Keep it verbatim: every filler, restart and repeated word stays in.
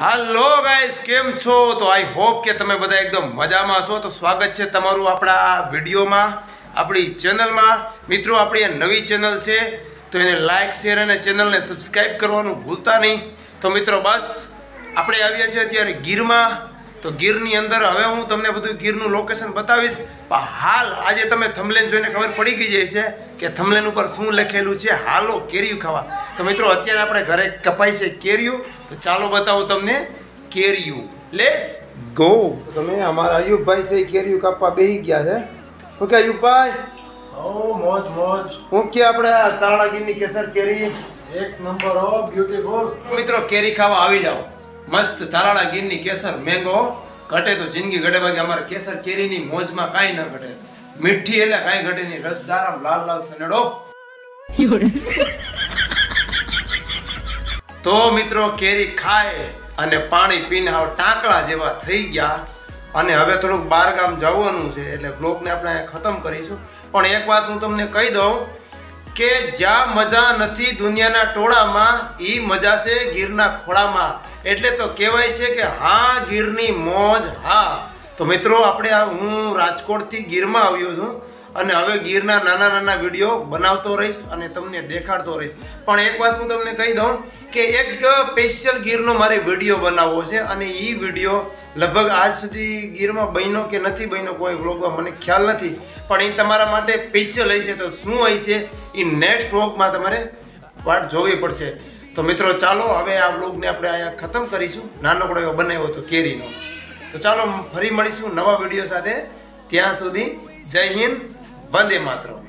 Hello guys केम छो तो I hope के तमे बधा एकदम मजामां छो। तो स्वागत छे तमारुं आपड़ा विडियो में आपणी चेनल में। मित्रों आपणी नवी चेनल छे तो एने लाइक शेर अने चेनल ने सब्सक्राइब करवानुं भूलता नहीं। तो मित्रों बस आपणे आव्या छे अत्यारे गीर में। तो गीर नी अंदर हवे हूँ तमने बधुं गीरनुं लोकेशन बतावीश। पण हाल आज तमे थंबलेन जोईने खबर पड़ी गई जे छे के थंबलेन पर शू लखेलू है, हालो केरियु खावा। तो मित्रों अत्यारे आपणे घरे कपाई छे केरियु, तो चालो बतावो तमने केरियु। Let's go. तो मैं हमारा अयूब भाई से केरियु कापा बेही गया है। ओके अयूब भाई, ओ मौज मौज ओके। आपणे तारणागीरनी केसर केरी एक नंबर हो, ब्यूटीफुल। मित्रों केरी खावा आवी जाओ, मस्त तारणागीरनी केसर मेंगो। घटे तो जिंदगी घटे, बाकी हमारे केसर केरीनी मौजमां काई न घटे। मीठी एला काई घटे नहीं, रसदार लाल लाल सनेडो। तो मित्रों केरी खाए अने पाणी पीने हाव टांकड़ा जेवा थई गया अने हवे थोड़ुं बार गाम जवानुं छे एटले व्लोग ने आपणे खतम करीशुं। पण एक वात हूँ तमने कही दऊं के ज्या मजा नथी दुनियाना टोळामां ई मजा छे गीरना खोळामां। एटले तो कहवाय छे के हाँ गीरनी मौज हाँ। तो मित्रों आपणे हूँ राजकोटथी गीरमां आव्यो छुं अने हवे गीरना नाना नाना विडियो बनावतो रहीश अने तमने देखाडतो रहीश। पण एक वात हूँ तमने कही दऊं के एक स्पेशल गीरनो मारे विडियो बनाववो छे अने ई विडियो लगभग आज सुधी गीरमां बन्यो के नथी बन्यो कोई व्लोगमां मने ख्याल नथी, पण ई तमारा माटे स्पेशल हशे। तो शुं हशे ई नेक्स्ट व्लोगमां तमारे वाट जोवी पडशे। तो मित्रों चालो हवे आ व्लॉग ने आपणे आया खत्म करीशुं। नानकड़ो एवो बनाव्यो तो केरीनो। तो चालो फरी मळीशुं नवा विडियो साथे, त्यां सुधी जय हिंद, वंदे मातरम।